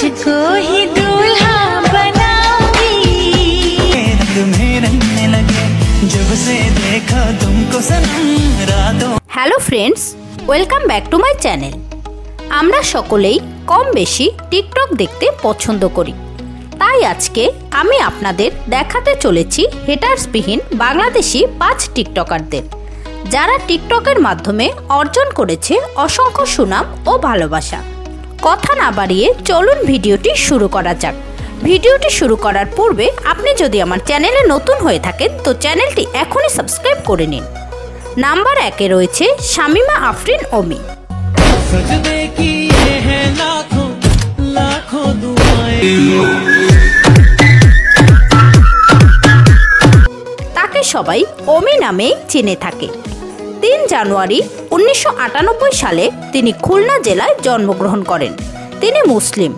तुझको ही दूल्हा बनाऊंगी। तुम्हें रंगने लगे जब से देखा तुमको सनम रातों। Hello friends, welcome back to my channel. আমরা সকলেই কম বেশি টিকটক দেখতে পছন্দ করি, তাই আজকে আমি আপনাদের দেখাতে চলেছি হেটার্সবিহীন বাংলাদেশি 5 টিকটকারদের, যারা টিকটকের মাধ্যমে অর্জন করেছে অসংখ্য সুনাম ও ভালোবাসা। কথা না বাড়িয়ে চলুন ভিডিওটি শুরু করা যাক। ভিডিওটি শুরু করার পূর্বে আপনি যদি আমার চ্যানেলে নতুন হয়ে থাকেন তো চ্যানেলটি এখনই সাবস্ক্রাইব করে নিন। নাম্বার 1-এ রয়েছে শামিমা আফরিন ওমি। सजदे की ये है लाखों लाखों दुआएं। ताके सबाई ओमी नामे चिने थाके। 3 জানুয়ারি 1998 साले तिनी खुलना जिलाय जन्मग्रहण करें। तिनी मुस्लिम।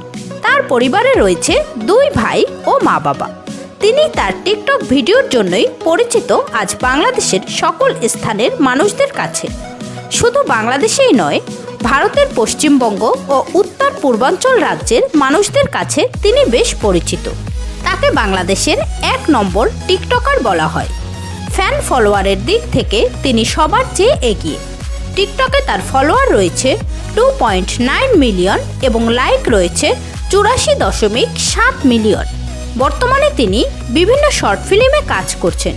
तार परिवारे रयेछे 2 भाई ओ मा बाबा। तिनी तार टिकटक भिडियोर जोन्नोई परिचित आज बांग्लादेशेर सकल स्थानेर मानुषदेर काछे। शुधु बांग्लादेशेई नय, ভারতের পশ্চিমবঙ্গ ও উত্তর পূর্বাঞ্চল রাজ্যের মানুষদের কাছে তিনি বেশ পরিচিত। তাকে বাংলাদেশের 1 নম্বর টিকটকার বলা হয়। ফ্যান ফলোয়ারের দিক থেকে তিনি সবার চেয়ে এগিয়ে। টিকটকে তার ফলোয়ার রয়েছে 2.9 মিলিয়ন এবং লাইক রয়েছে 84.7 মিলিয়ন। বর্তমানে তিনি বিভিন্ন শর্ট ফিল্মে কাজ করছেন।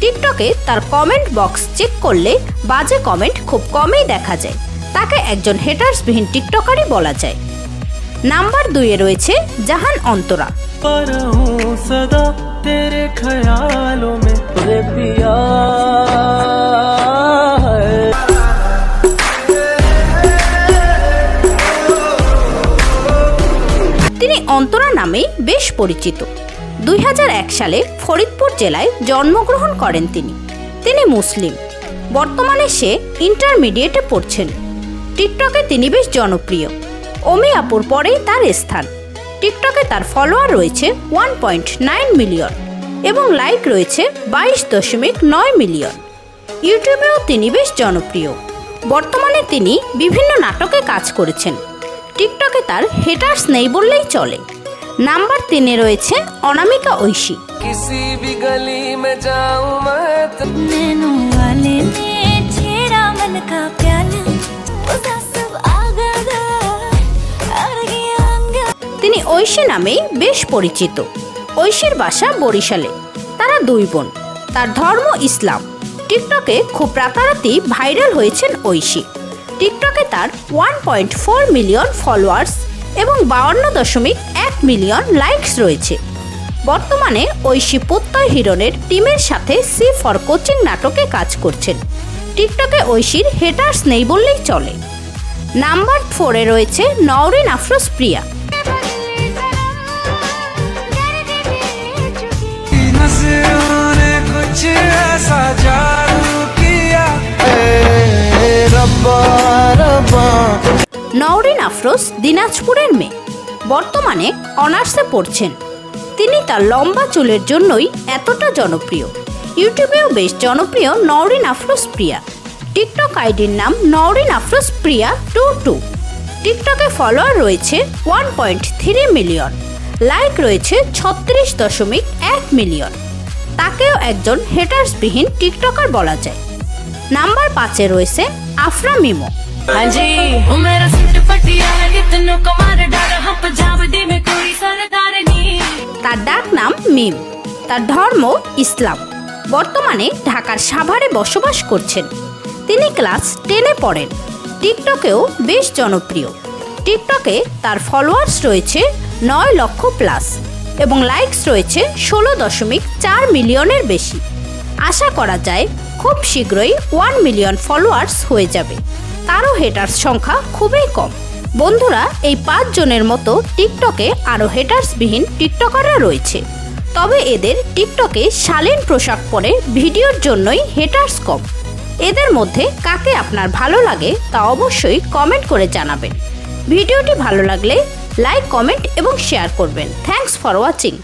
টিকটকে তার কমেন্ট বক্স চেক করলে বাজে কমেন্ট খুব কমই দেখা যায়। তাকে একজন হেটার্সবিহীন টিকটকারই বলা যায়। নাম্বার 2-এ রয়েছে জাহান অন্তরা। তিনি অন্তরা নামেই বেশ পরিচিত। 2001 সালে ফরিদপুর জেলায় জন্মগ্রহণ করেন তিনি। তিনি মুসলিম। বর্তমানে সে ইন্টারমিডিয়েটে পড়ছেন। টিকটকে তিনি বেশ জনপ্রিয়। ওমি আপুর পরেই তার স্থান। টিকটকে তার ফলোয়ার রয়েছে 1.9 মিলিয়ন এবং লাইক রয়েছে 22.9 মিলিয়ন। ইউটিউবেও তিনি বেশ জনপ্রিয়। বর্তমানে তিনি বিভিন্ন নাটকে কাজ করেছেন। টিকটকে তার হেটার্স নেই বললেই চলে। নাম্বার 3-এ রয়েছে অনামিকা ঐশী। তিনি ঐশী নামেই বেশ পরিচিত। ঐশীর বাসা বরিশালে। তারা 2 বোন। তার ধর্ম ইসলাম। টিকটকে খুব রাতারাতি ভাইরাল হয়েছেন ঐশী। টিকটকে তার 1.4 মিলিয়ন ফলোয়ার্স এবং 52.1 মিলিয়ন লাইকস রয়েছে। বর্তমানে ঐশী প্রত্যয় হিরণের টিমের সাথে সি ফর কোচিং নাটকে কাজ করছেন। টিকটকে ঐশীর হেটার্স নেই বললেই চলে। নাম্বার 4-এ রয়েছে নওরিন আফরোজ প্রিয়া। নওরিন আফরোজ দিনাজপুরের মেয়ে। বর্তমানে অনার্সে পড়ছেন। তিনি তার লম্বা চুলের জন্যই এতটা জনপ্রিয়। ইউটিউবেও বেশ জনপ্রিয় নওরিন আফরোজ প্রিয়া। টিকটক আইডির নাম নওরিন আফরোজ প্রিয়া 22। টিকটকে ফলোয়ার রয়েছে 1.3 মিলিয়ন, লাইক রয়েছে 36.1 মিলিয়ন। তাকেও একজন হেটার্সবিহীন টিকটকার বলা যায়। নাম্বার 5-এ রয়েছে আফরা মিমো। তার ডাক নাম মিম। তার ধর্ম ইসলাম। বর্তমানে ঢাকার সাভারে বসবাস করছেন। তিনি ক্লাস 10-এ পড়েন। টিকটকেও বেশ জনপ্রিয়। টিকটকে তার ফলোয়ার্স রয়েছে 9 লক্ষ প্লাস এবং লাইকস রয়েছে 16.4 মিলিয়নের বেশি। আশা করা যায় খুব শীঘ্রই 1 মিলিয়ন ফলোয়ার্স হয়ে যাবে। তারও হেটার্স সংখ্যা খুবই কম। বন্ধুরা, এই 5 জনের মতো টিকটকে আরও হেটার্সবিহীন টিকটকাররা রয়েছে। তবে এদের টিকটকে শালীন পোশাক পরে ভিডিওর জন্যই হেটার্স কম। এদের মধ্যে কাকে আপনার ভালো লাগে তা অবশ্যই কমেন্ট করে জানাবেন। ভিডিওটি ভালো লাগলে লাইক, কমেন্ট এবং শেয়ার করবেন। Thanks for watching.